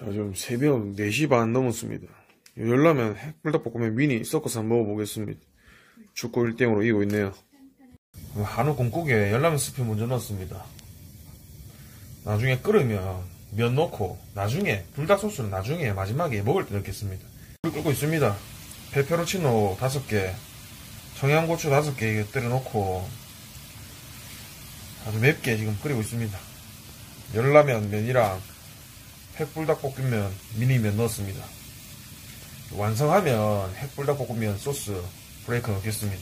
자, 지금 새벽 4시 반 넘었습니다. 열라면 핵불닭볶음면 미니 섞어서 한번 먹어보겠습니다. 축구 1대0으로 이기고 있네요. 한우 콩국에 열라면 스프 먼저 넣었습니다. 나중에 끓으면 면 넣고, 나중에 불닭소스는 나중에 마지막에 먹을 때 넣겠습니다. 불을 끓고 있습니다. 페페로치노 5개, 청양고추 5개 때려 넣고 아주 맵게 지금 끓이고 있습니다. 열라면 면이랑 핵불닭볶음면 미니면 넣었습니다. 완성하면 핵불닭볶음면 소스 브레이크 넣겠습니다.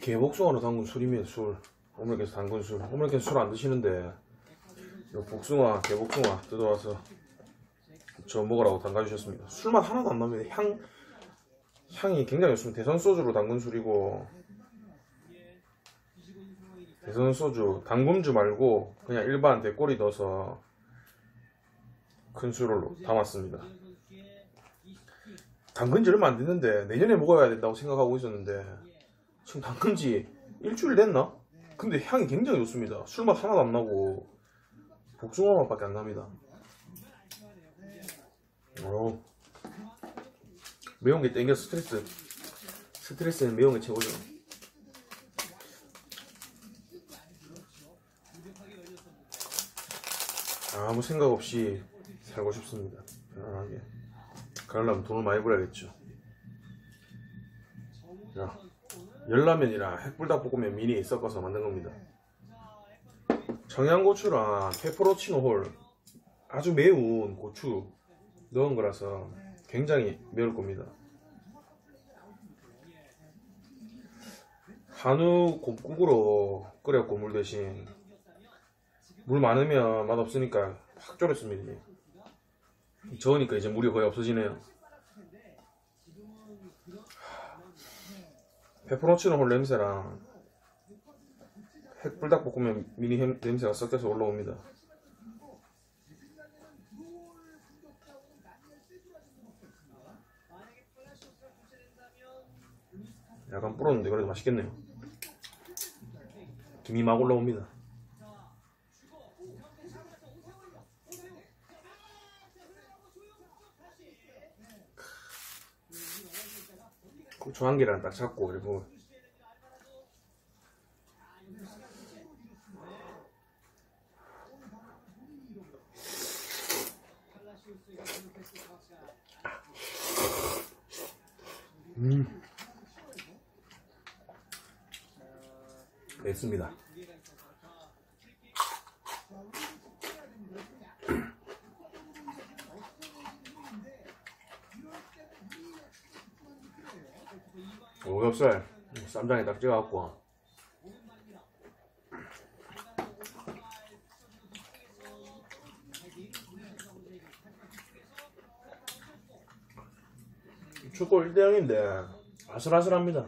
개복숭아로 담근 술입니다. 술. 어머니께서 담근 술. 어머니께서 술 안 드시는데 요 복숭아, 개복숭아 뜯어와서 저 먹으라고 담가주셨습니다. 술맛 하나도 안 납니다. 향이 굉장히 좋습니다. 대선 소주로 담근 술이고, 대선 소주, 담금주 말고 그냥 일반 대꼬리 넣어서 큰 술로 담았습니다. 담근 지 얼마 안 됐는데 내년에 먹어야 된다고 생각하고 있었는데 지금 담근 지 일주일 됐나? 근데 향이 굉장히 좋습니다. 술맛 하나도 안 나고 복숭아 맛밖에 안 납니다. 오, 매운 게 땡겨. 스트레스는 매운 게 최고죠. 아무 생각 없이 살고 싶습니다. 편안하게. 그러려면 돈을 많이 벌어야겠죠. 자, 열라면이랑 핵불닭볶음면 미니 섞어서 만든 겁니다. 청양고추랑 페페로치노 홀, 아주 매운 고추 넣은 거라서 굉장히 매울 겁니다. 한우 곰국으로 끓였고, 물 대신 물 많으면 맛없으니까 확 졸였습니다. 저으니까 이제 물이 거의 없어지네요. 페페로치노 홀 냄새랑 핵불닭볶음면 미니 냄새가 섞여서 올라옵니다. 약간 불었는데 그래도 맛있겠네요. 김이 막 올라옵니다. 고추 한 개랑 딱 잡고, 그리고 맵습니다. 오겹살 쌈장에 딱 찍어갖고 축구 1대0인데 아슬아슬합니다.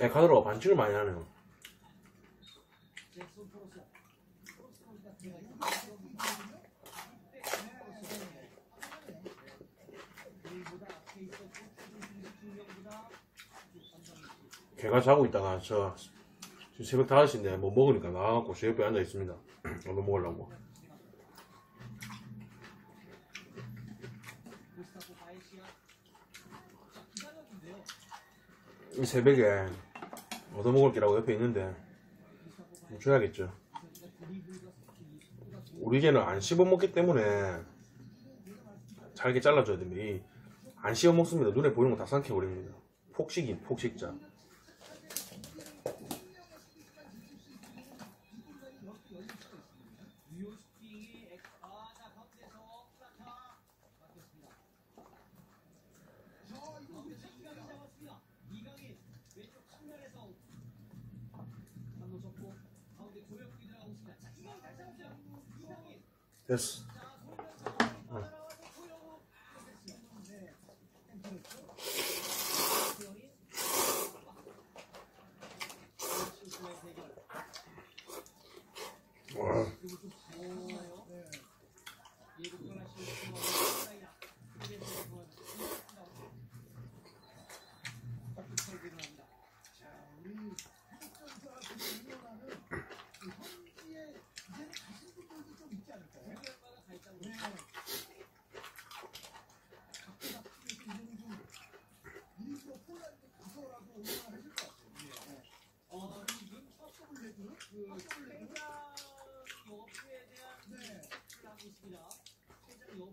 카드로가 반칙을 많이 하네요. 개가 자고 있다가 저 지금 새벽 5시인데 뭐 먹으니까 나와갖고 제 옆에 앉아 있습니다. 얼른 먹으려고. 이 새벽에 얻어먹을 게라고 옆에 있는데 줘야겠죠. 우리 개는 안 씹어먹기 때문에 잘게 잘라줘야 됩니다. 안 씹어먹습니다. 눈에 보이는 거 다 삼켜버립니다. 폭식인, 폭식자. 됐어.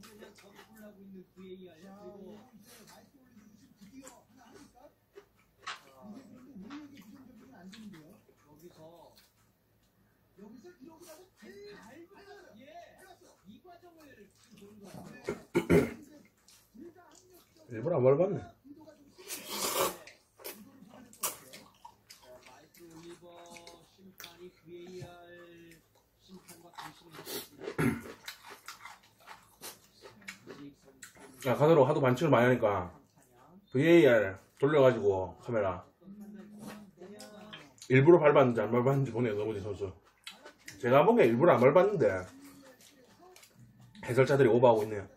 정보라고 있는 VAR 그리고 마이크 올리듯이 드디어 하나 하니까 이게 우리에게 부정적이면 안 되는데요. 여기서 이러고 나서 제일 알바가 이 과정을 보는 거예요. 일부러 안 밟았네. 마이크 올리버 심판이 VAR 심판과 관심이 있습니다. 야, 가더로 하도 반칙을 많이 하니까 VAR 돌려가지고 카메라 일부러 밟았는지 안 밟았는지 보네요. 너무지 선수 제가 보기엔 일부러 안 밟았는데 해설자들이 오버하고 있네요.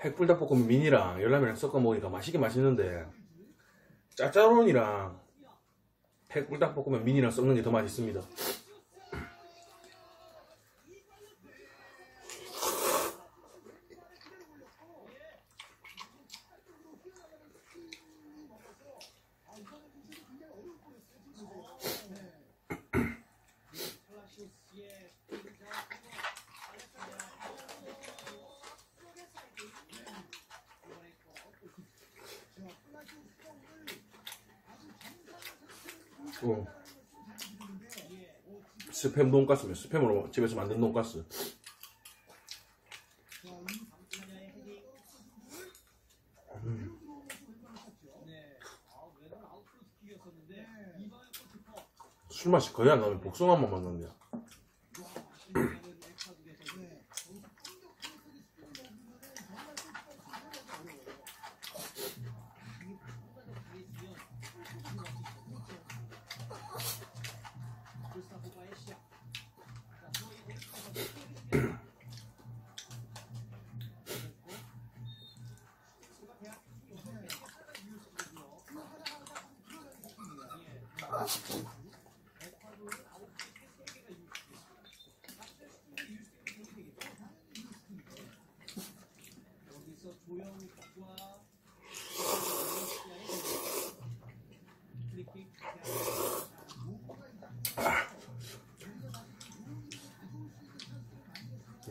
핵불닭볶음 미니랑 열라면이랑 섞어 먹으니까 맛있게 맛있는데 짜짜론이랑 핵불닭볶음면 미니랑 섞는 게 더 맛있습니다. 스팸 돈가스면 스팸으로 집에서 만든 돈가스. 술 맛이 거의 안 나면 복숭아만 맛난대요.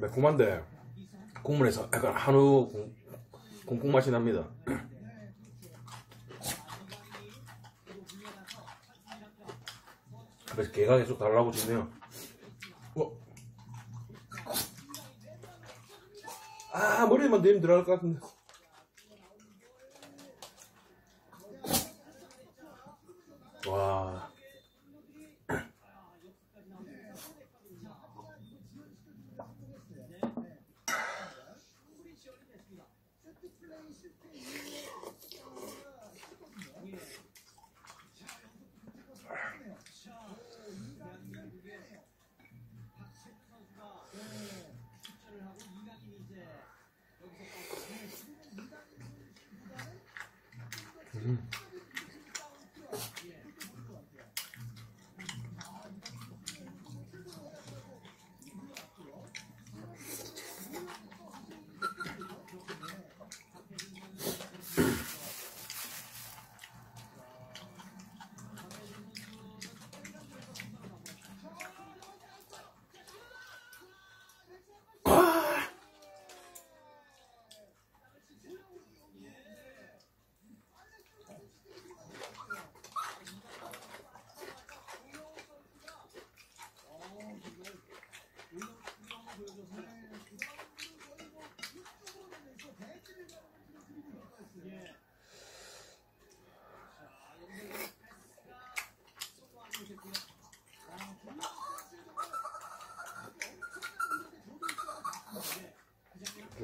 매콤한데 국물에서 약간 한우 콩콩 맛이 납니다. 그래서 개가 계속 달라고 주네요. 아, 머리에만 내면 들어갈 것 같은데. 와.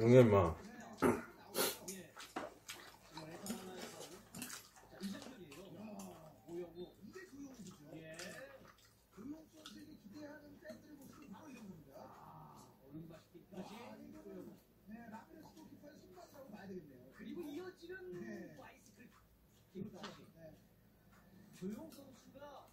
용이야 임마. 조용 선수가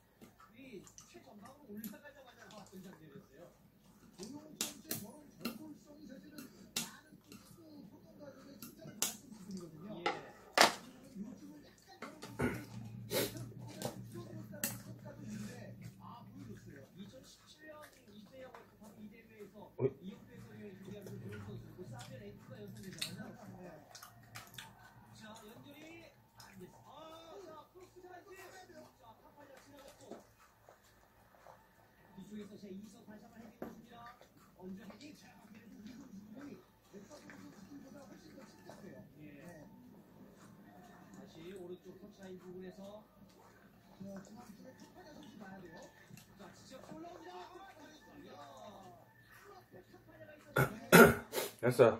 다시 오른쪽 톱사인 부분에서 중앙쪽에 카파가 선수 봐야 돼요. 자, 직접 올라옵니다. 됐어.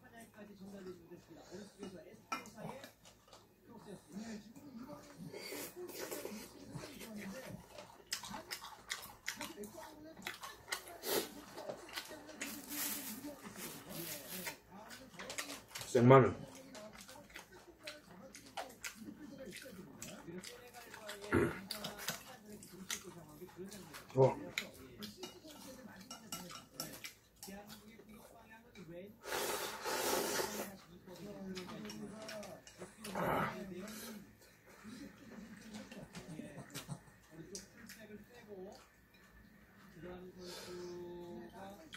카파냐까지 전달되지 못했습니다. 오른쪽에서 에스포사의 크로스였습니다. 생마늘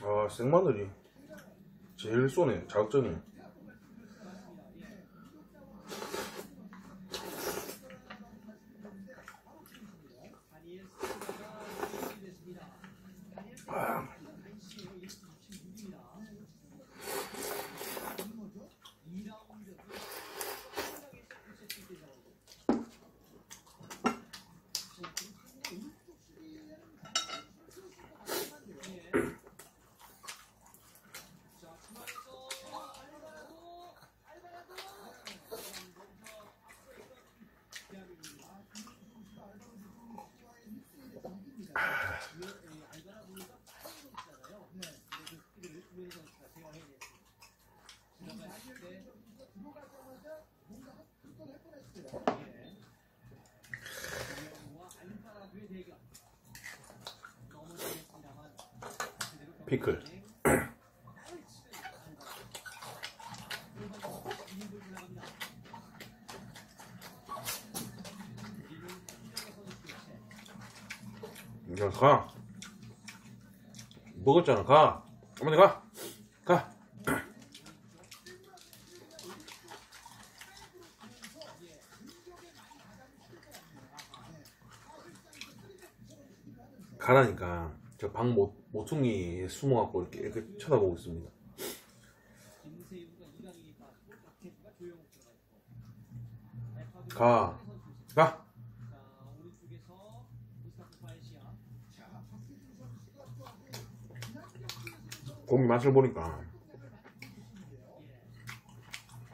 아, 생마늘이 제일 쏘네. 자극적이네. 피클. 야, 가. 먹었잖아. 가. 어머니 가. 가. 가라니까. 저 방 모퉁이에 숨어갖고 이렇게 쳐다보고 있습니다. 가. 가. 고기 맛을 보니까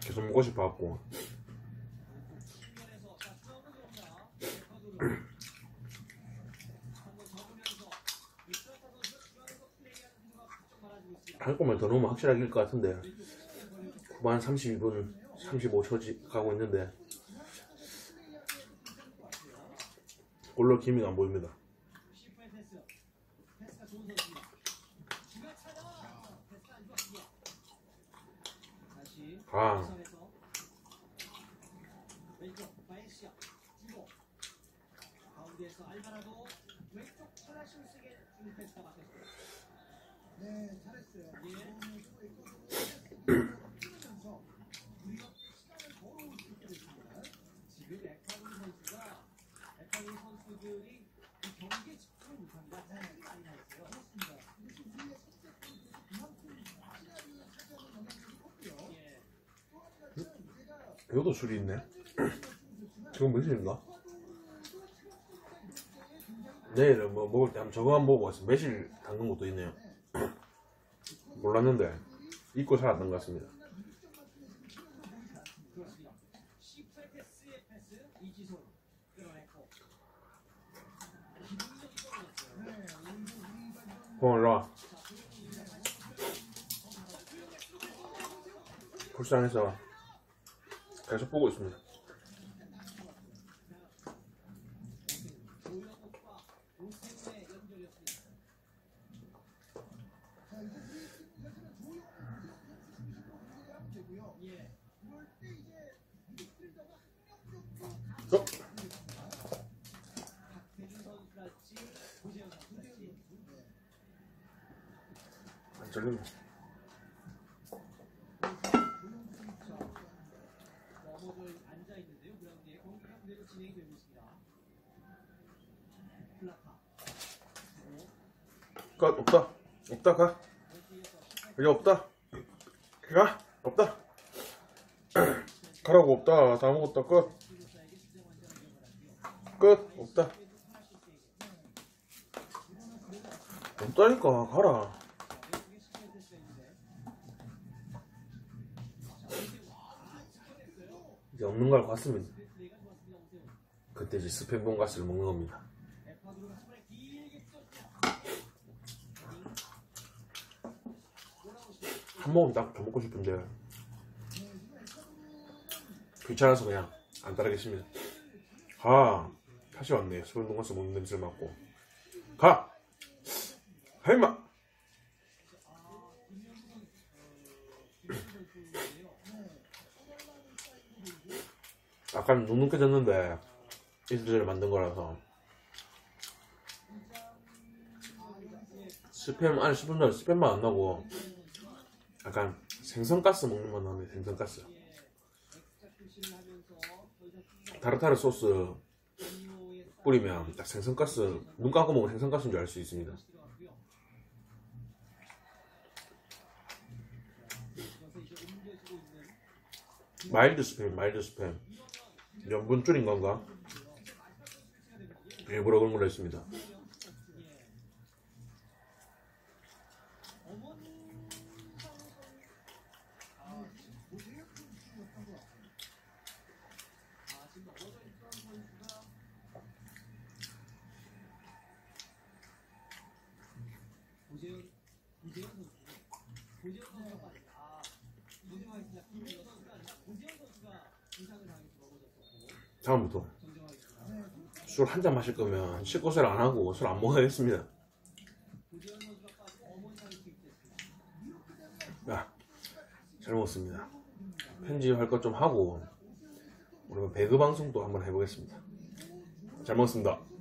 계속 먹고 싶어갖고. 한 꼬만 더 넣으면 확실하게 일 것 같은데, 후반 32분 35초지 가고 있는데 골로 기미가 안 보입니다. 아. 네, 잘했어요. 여기도 술이 있네. 저건 무슨 일인가? 내일은 뭐 먹을 때 한번 저거만 보고 왔어. 매실 담근 것도 있네요. 몰랐는데 잊고 살았던 것 같습니다. 고마워. 불쌍해서 계속 보고 있습니다. 안절리네. 없다 가. 여기 없다. 가. 없다. 가라고. 없다. 다 먹었다. 끝. 없다. 없다니까 가라. 이제 없는 걸 봤으면 그때 이제 스팸 돈가스를 먹는 겁니다. 한 모금 딱 더 먹고 싶은데 귀찮아서 그냥 안 따르겠습니다. 가! 다시 왔네. 스팸 돈가스 먹는 냄새를 맡고 가! 할마! 약간 눅눅해졌는데 이슬을 만든 거라서 스팸 안에 스팸들 스팸만 안 나고 약간 생선가스 먹는 맛 나는데 생선가스 타르타르 소스 뿌리면 딱 생선가스 눈 감고 먹으면 생선가스인 줄 알 수 있습니다. 마일드 스팸 마일드 스팸 염분 줄인 건가? 일부러 그런 걸로 했습니다. 다음부터 술 한 잔 마실 거면 식고세를 안 하고 술 안 먹어야겠습니다. 야, 잘 먹었습니다. 편집할 것 좀 하고 우리 배그 방송도 한번 해보겠습니다. 잘 먹었습니다.